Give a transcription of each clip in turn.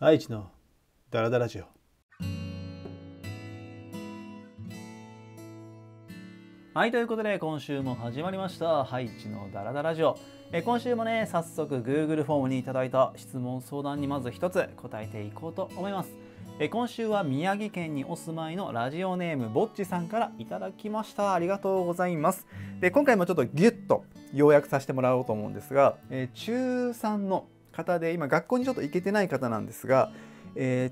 愛知のダラダラジオ。はい、ということで今週も始まりました愛知のダラダラジオ。今週もね、早速 Google フォームにいただいた質問相談にまず一つ答えていこうと思います。今週は宮城県にお住まいのラジオネームぼっちさんからいただきました。ありがとうございます。で、今回もちょっとギュッと要約させてもらおうと思うんですが、中3の方で今学校にちょっと行けてない方なんですが、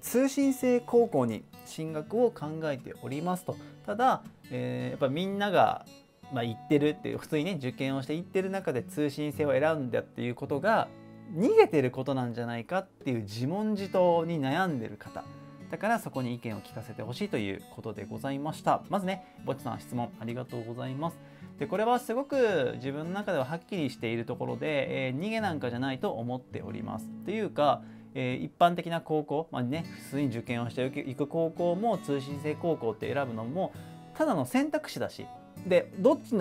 通信制高校に進学を考えておりますと。ただ、やっぱみんなが、行ってるっていう、普通にね受験をして行ってる中で通信制を選んだっていうことが逃げてることなんじゃないかっていう自問自答に悩んでる方だから、そこに意見を聞かせてほしいということでございました。まずね、ぼっちさん質問ありがとうございます。で、これはすごく自分の中でははっきりしているところで、逃げなんかじゃないと思っております。というか、一般的な高校、普通に受験をしていく高校も通信制高校って選ぶのもただの選択肢だし、でどっち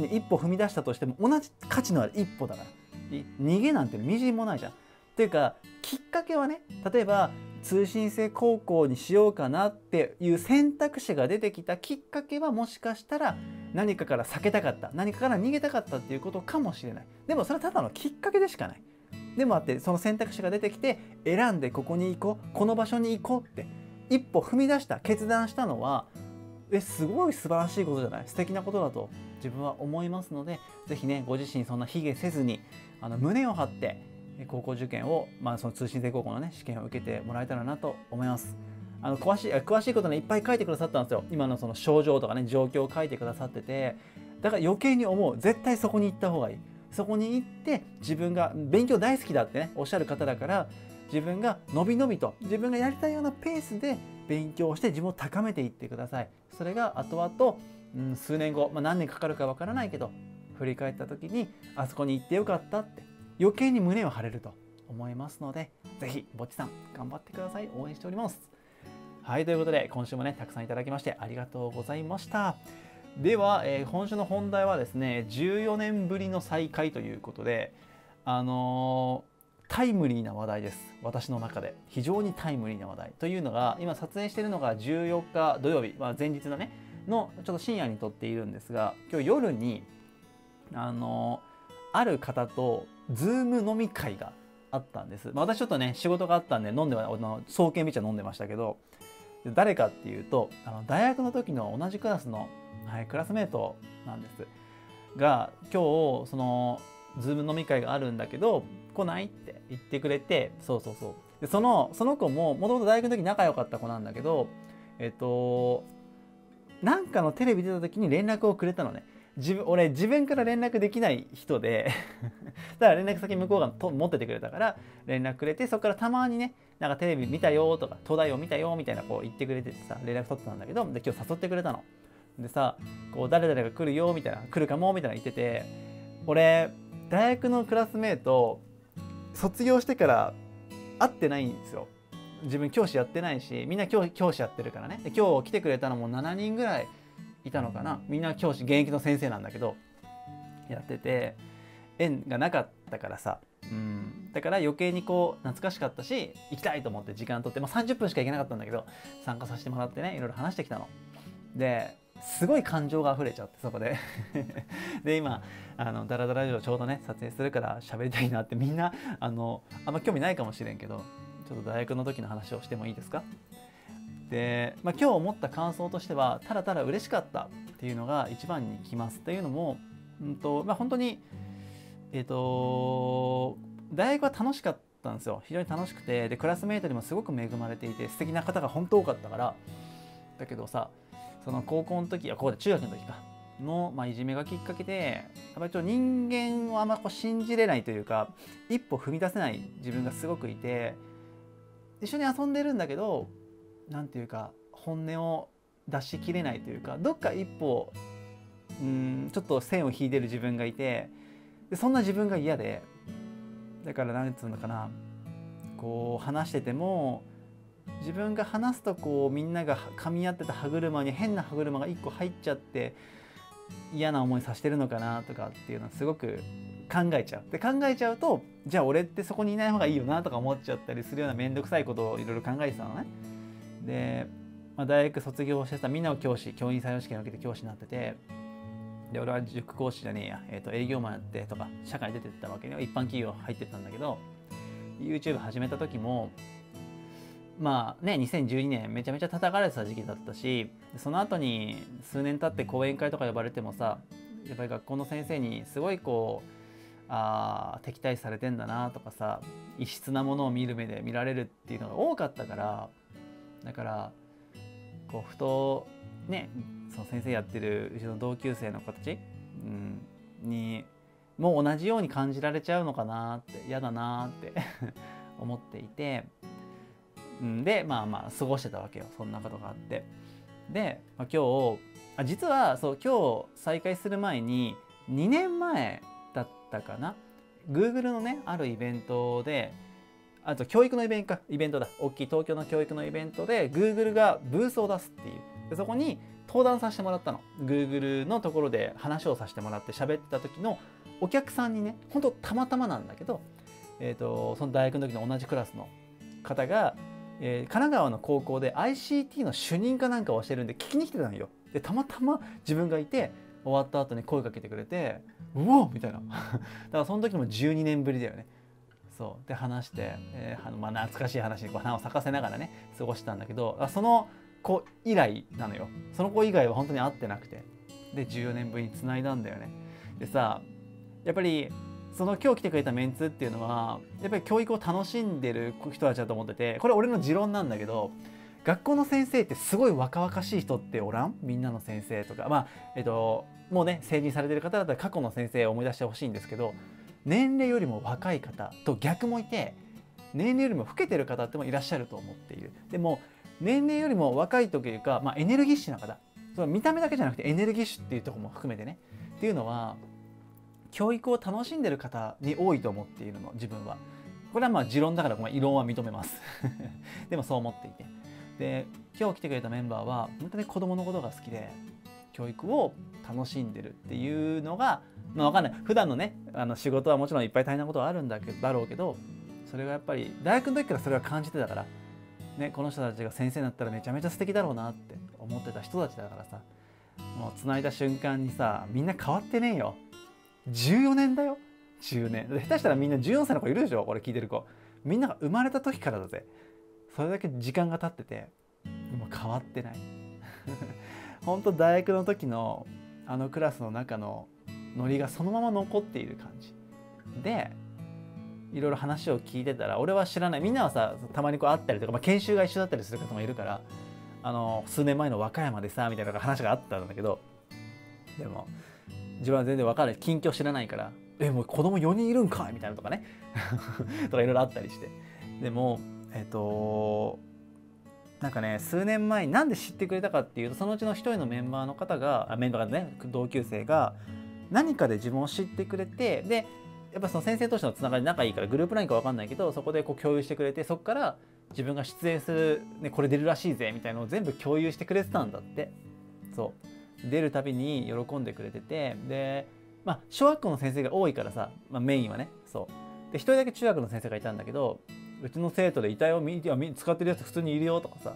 に一歩踏み出したとしても同じ価値のある一歩だから、逃げなんてみじんもないじゃん。というか、きっかけはね、例えば通信制高校にしようかなっていう選択肢が出てきたきっかけは、もしかしたら何かから避けたかった、何かから逃げたかったっていうことかもしれない。でもそれはただのきっかけでしかない。でもあって、その選択肢が出てきて選んで、ここに行こう、この場所に行こうって一歩踏み出した、決断したのはすごい素晴らしいことじゃない、素敵なことだと自分は思いますので、是非ねご自身そんな卑下せずに、胸を張って高校受験を、その通信制高校の試験を受けてもらえたらなと思います。詳しいことね、いっぱい書いてくださったんですよ。今のその症状とかね、状況を書いてくださってて、だから余計に思う、絶対そこに行った方がいい。そこに行って、自分が勉強大好きだってねおっしゃる方だから、自分がのびのびと自分がやりたいようなペースで勉強して自分を高めていってください。それが後々、数年後、何年かかるかわからないけど、振り返った時にあそこに行ってよかったって余計に胸を張れると思いますので、ぜひぼっちさん頑張ってください。応援しております。はい、ということで今週もねたくさんいただきましてありがとうございました。では、今週の本題はですね、14年ぶりの再会ということで、タイムリーな話題です。私の中で非常にタイムリーな話題というのが、今撮影しているのが14日土曜日、前日のねのちょっと深夜に撮っているんですが、今日夜にある方とズーム飲み会があったんです。私ちょっとね仕事があったんで飲んでは、早慶見ちゃ飲んでましたけど、誰かっていうと、大学の時の同じクラスの、クラスメートなんですが、今日そのズーム飲み会があるんだけど来ないって言ってくれて、そうでその子ももともと大学の時仲良かった子なんだけど、なんかのテレビ出た時に連絡をくれたのね。俺自分から連絡できない人でだから連絡先向こうが持っててくれたから連絡くれて、そこからたまにね、なんかテレビ見たよとか東大を見たよみたいなこう言ってくれててさ、連絡取ってたんだけど、で今日誘ってくれたのでさ、こう誰々が来るよみたいな、来るかもみたいな言ってて、俺大学のクラスメート卒業してから会ってないんですよ。自分教師やってないし、みんな教師やってるからね。で今日来てくれたのも7人ぐらいいたのかな。みんな教師、現役の先生なんだけどやってて、縁がなかったからさ、だから余計にこう懐かしかったし、行きたいと思って時間取って、30分しか行けなかったんだけど参加させてもらってね、いろいろ話してきたのですごい感情が溢れちゃって、そこでで今ダラダラジオちょうどね撮影するから喋りたいなって、みんなあんま興味ないかもしれんけど、ちょっと大学の時の話をしてもいいですか。で、今日思った感想としては、ただただ嬉しかったっていうのが一番にきます。というのも、本当に、大学は楽しかったんですよ。非常に楽しくて、でクラスメートにもすごく恵まれていて、素敵な方が本当多かったから。だけどさ、その高校の時、中学の時かの、いじめがきっかけで、やっぱりちょっと人間をあんま信じれないというか、一歩踏み出せない自分がすごくいて、一緒に遊んでるんだけど、なんていうか本音を出しきれないというか、どっか一歩ちょっと線を引いてる自分がいて、でそんな自分が嫌で、だからなんつうのかな、こう話してても自分が話すとこうみんなが噛み合ってた歯車に変な歯車が1個入っちゃって嫌な思いさせてるのかなとかっていうのはすごく考えちゃう。で、考えちゃうと、じゃあ俺ってそこにいない方がいいよなとか思っちゃったりするようなめんどくさいことをいろいろ考えてたのね。で、まあ、大学卒業してたみんなを教員採用試験を受けて教師になってて、で俺は塾講師じゃねえや、営業マンやってとか社会出てったわけで、一般企業入ってったんだけど、 YouTube 始めた時もまあね、2012年めちゃめちゃ叩かれてた時期だったし、その後に数年経って講演会とか呼ばれてもさ、やっぱり学校の先生にすごいこう敵対されてんだなとかさ、異質なものを見る目で見られるっていうのが多かったから、だからこうふとね、その先生やってるうちの同級生の子たち、にもう同じように感じられちゃうのかなって、嫌だなって思っていて、でまあ過ごしてたわけよ、そんなことがあって。で、まあ、今日実はそう、今日再開する前に2年前だったかな、 Google のねあるイベントで、あと教育のイベントだ、大きい東京の教育のイベントで Google がブースを出すっていう、でそこに登壇させてもらったの。 Google のところで話をさせてもらって喋ってた時のお客さんにね、ほんとたまたまなんだけど、その大学の時の同じクラスの方が、神奈川の高校で ICT の主任かなんかをしてるんで聞きに来てたのよ。でたまたま自分がいて、終わった後に声かけてくれて、うおみたいなだからその時も12年ぶりだよね。そうで話して、まあ、懐かしい話に花を咲かせながらね過ごしたんだけど、その子以来なのよ。その子以外は本当に会ってなくて、で14年ぶりにつないだんだよね。でさ、やっぱりその今日来てくれたメンツっていうのはやっぱり教育を楽しんでる人たちだと思ってて、これ俺の持論なんだけど、学校の先生ってすごい若々しい人っておらん？みんなの先生とか、まあもうね成人されてる方だったら過去の先生を思い出してほしいんですけど、年齢よりも若い方と逆もいて、年齢よりも老けてる方ってもいらっしゃると思っている。でも年齢よりも若いというか、まあ、エネルギッシュな方、その見た目だけじゃなくてエネルギッシュっていうところも含めてね、っていうのは教育を楽しんでる方に多いと思っているの、自分は。これはまあ持論だから、まあ、異論は認めますでもそう思っていて、で今日来てくれたメンバーは本当に子どものことが好きで教育を楽しんでるっていうのが、まあ、分かんない、普段のね仕事はもちろんいっぱい大変なことはあるんだろうけど、それがやっぱり大学の時からそれは感じてたから、ね、この人たちが先生になったらめちゃめちゃ素敵だろうなって思ってた人たちだからさ、もうつないだ瞬間にさ、みんな変わってねえよ。14年だよ、10年。下手したらみんな14歳の子いるでしょ、これ聞いてる子みんなが生まれた時からだぜ。それだけ時間が経っててもう変わってないほんと大学の時のあのクラスの中のノリがそのまま残っている感じで、いろいろ話を聞いてたら、俺は知らない、みんなはさたまにこう会ったりとか、まあ、研修が一緒だったりする方もいるから、数年前の和歌山でさみたいな話があったんだけど、でも自分は全然分からない、近況知らないから、えもう子供4人いるんかいみたいなとかねとかいろいろあったりして、でもなんかね、数年前なんで知ってくれたかっていうと、そのうちの一人のメンバーの方が同級生が何かで自分を知ってくれて、でやっぱその先生としてのつながり仲いいから、グループLINEか分かんないけど、そこでこう共有してくれて、そこから自分が出演する、ね、これ出るらしいぜみたいなのを全部共有してくれてたんだって。そう出るたびに喜んでくれてて、でまあ小学校の先生が多いからさ、まあ、メインはね。そうで一人だけ中学の先生がいたんだけど、うちの生徒で遺体を使ってるやつ普通にいるよとかさ。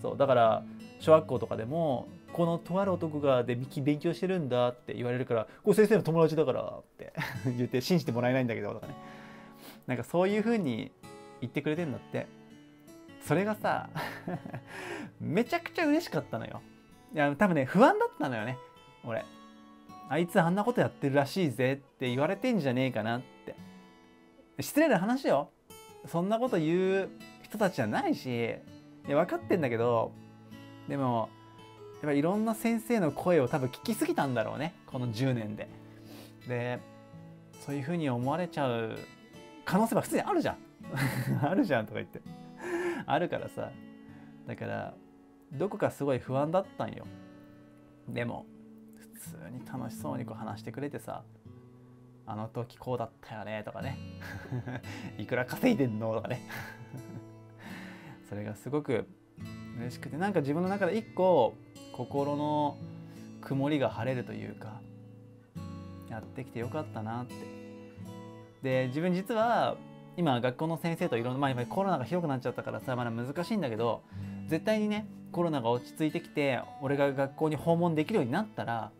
そうだから小学校とかでもこのとある男がで勉強してるんだって言われるから、これ先生の友達だからって言って信じてもらえないんだけどとかね、なんかそういう風に言ってくれてんだって。それがさめちゃくちゃ嬉しかったのよ。いや多分ね不安だったのよね俺。あいつあんなことやってるらしいぜって言われてんじゃねえかなって。失礼な話よ、そんなこと言う人たちじゃないし、いや分かってんだけど、でもやっぱいろんな先生の声を多分聞きすぎたんだろうね、この10年で。でそういうふうに思われちゃう可能性は普通にあるじゃんあるじゃんとか言ってあるからさ、だからどこかすごい不安だったんよ。でも普通に楽しそうにこう話してくれてさ、あの時こうだったよねとかねいくら稼いでんのとかねそれがすごく嬉しくて、なんか自分の中で一個心の曇りが晴れるというか、やってきてよかったなってで自分実は今学校の先生といろんな、まあ、今コロナがひどくなっちゃったからさ、まだ難しいんだけど、絶対にねコロナが落ち着いてきて俺が学校に訪問できるようになったら、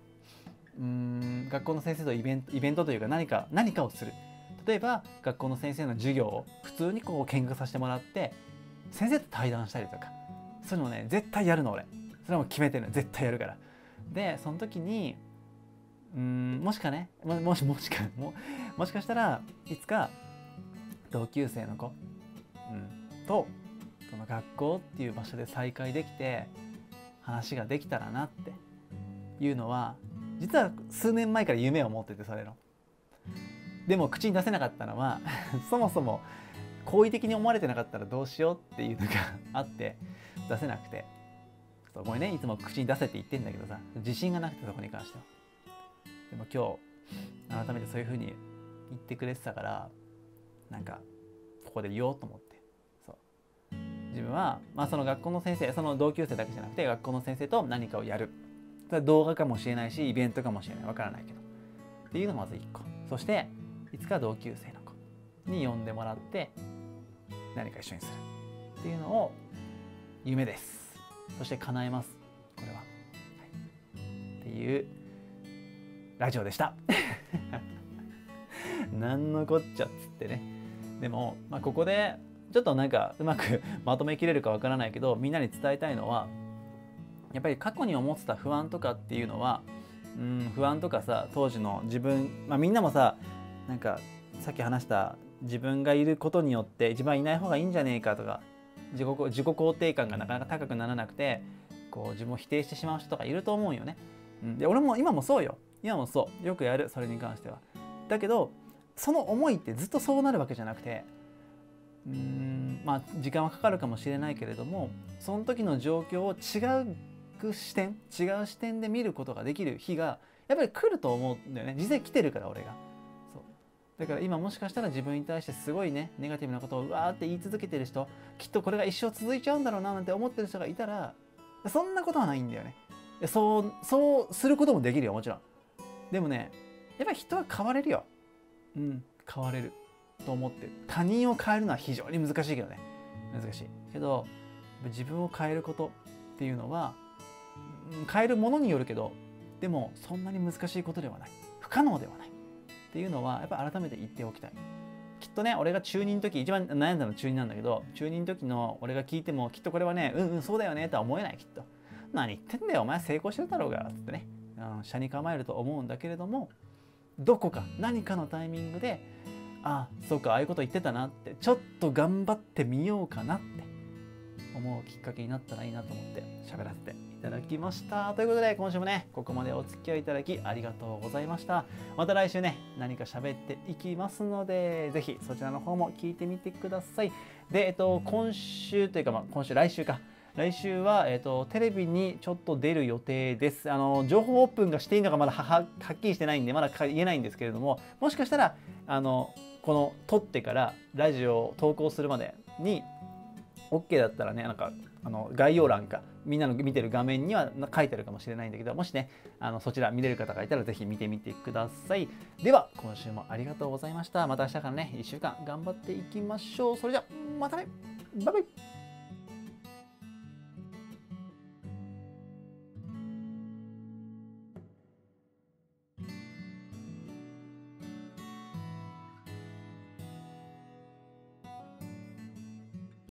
学校の先生とイベントというか何かをする。例えば学校の先生の授業を普通にこう見学させてもらって先生と対談したりとか、そういうのをね絶対やるの俺。それはもう決めてるの、絶対やるから。でその時にもしかしたらいつか同級生の子、とその学校っていう場所で再会できて話ができたらなっていうのは、実は数年前から夢を持ってて、それのでも口に出せなかったのはそもそも好意的に思われてなかったらどうしようっていうのがあって出せなくて、そうごめんね、いつも口に出せって言ってんだけどさ、自信がなくてそこに関しては。でも今日改めてそういう風に言ってくれてたから、なんかここで言おうと思って、そう自分は、まあ、その学校の先生、その同級生だけじゃなくて学校の先生と何かをやる、それ動画かもしれないしイベントかもしれない、わからないけどっていうのがまず1個。そしていつか同級生の子に呼んでもらって何か一緒にするっていうのを夢です。そして叶えます、これは、っていうラジオでしたなんのこっちゃっつってね。でも、まあ、ここでちょっとなんかうまくまとめきれるかわからないけど、みんなに伝えたいのはやっぱり過去に思ってた不安とかっていうのは、不安とかさ、当時の自分、まあ、みんなもさ、なんかさっき話した自分がいることによって自分はいない方がいいんじゃねえかとか、自己肯定感がなかなか高くならなくてこう自分を否定してしまう人とかいると思うよね。で俺も今もそうよ。今もそうよくやる、それに関しては。だけどその思いってずっとそうなるわけじゃなくて、まあ時間はかかるかもしれないけれども、その時の状況を違う視点で見ることができる日がやっぱり来ると思うんだよね。実際来てるから俺が。だから今もしかしたら自分に対してすごいねネガティブなことをうわーって言い続けてる人、きっとこれが一生続いちゃうんだろうななんて思ってる人がいたら、そんなことはないんだよね。そうすることもできるよ、もちろん。でもね、やっぱり人は変われるよ。変われると思ってる。他人を変えるのは非常に難しいけどね。難しいけど自分を変えることっていうのは、変えるものによるけど、でもそんなに難しいことではない、不可能ではないっていうのはやっぱ改めて言っておきたい。きっとね俺が中2の時、一番悩んだの中2なんだけど、中2の時の俺が聞いてもきっとこれはね、そうだよねとは思えない。きっと何言ってんだよお前成功してるだろうがってね、車に構えると思うんだけれども、どこか何かのタイミングで、ああそうか、ああいうこと言ってたなって、ちょっと頑張ってみようかなって思うきっかけになったらいいなと思って喋らせていただきました。ということで今週もねここまでお付き合いいただきありがとうございました。また来週ね何か喋っていきますので、是非そちらの方も聞いてみてください。で今週というか、まあ今週、来週は、テレビにちょっと出る予定です。情報オープンがしていいのかまだはっきりしてないんでまだ言えないんですけれども、もしかしたらこの撮ってからラジオを投稿するまでに OK だったらね、なんか概要欄かみんなの見てる画面には書いてあるかもしれないんだけど、もしねそちら見れる方がいたら是非見てみてください。では今週もありがとうございました。また明日からね1週間頑張っていきましょう。それじゃまたね、バイバイ。